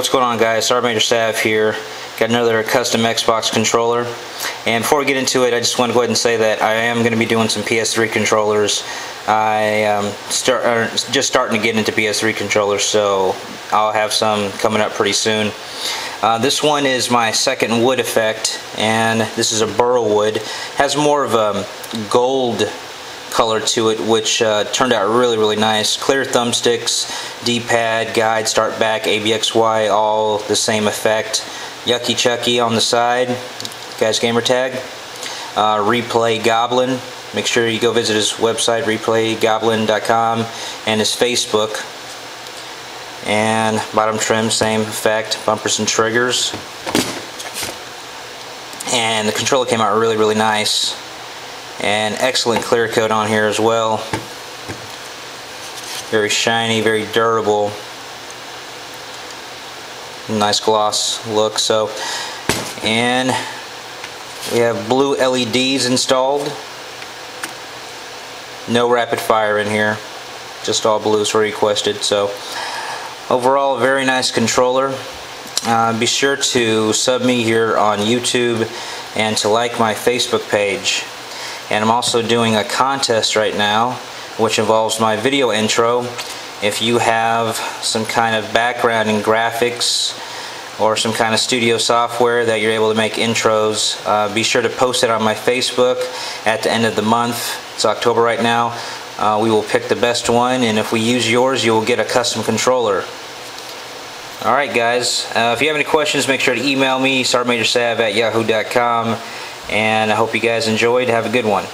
what's going on, guys? Sergeant Major Sav here. Got another custom Xbox controller. And before we get into it, I just want to go ahead and say that I am going to be doing some PS3 controllers. I'm just starting to get into PS3 controllers, so I'll have some coming up pretty soon. This one is my second wood effect, and this is a burl wood. Has more of a gold color to it, which turned out really nice. Clear thumbsticks, D-pad, guide, start back, ABXY, all the same effect. Yucky Chucky on the side, guys, gamer tag. Replay Goblin, make sure you go visit his website, replaygoblin.com, and his Facebook. And bottom trim, same effect, bumpers and triggers. And the controller came out really nice. And excellent clear coat on here as well. Very shiny, very durable. Nice gloss look. So, and we have blue LEDs installed. No rapid fire in here. Just all blues were requested. So, overall, a very nice controller. Be sure to sub me here on YouTube and to like my Facebook page. And I'm also doing a contest right now, which involves my video intro. If you have some kind of background in graphics or some kind of studio software that you're able to make intros, be sure to post it on my Facebook at the end of the month. It's October right now. We will pick the best one, and if we use yours, you will get a custom controller. Alright, guys, if you have any questions, make sure to email me, sergeantmajorsav@yahoo.com. And I hope you guys enjoyed. Have a good one.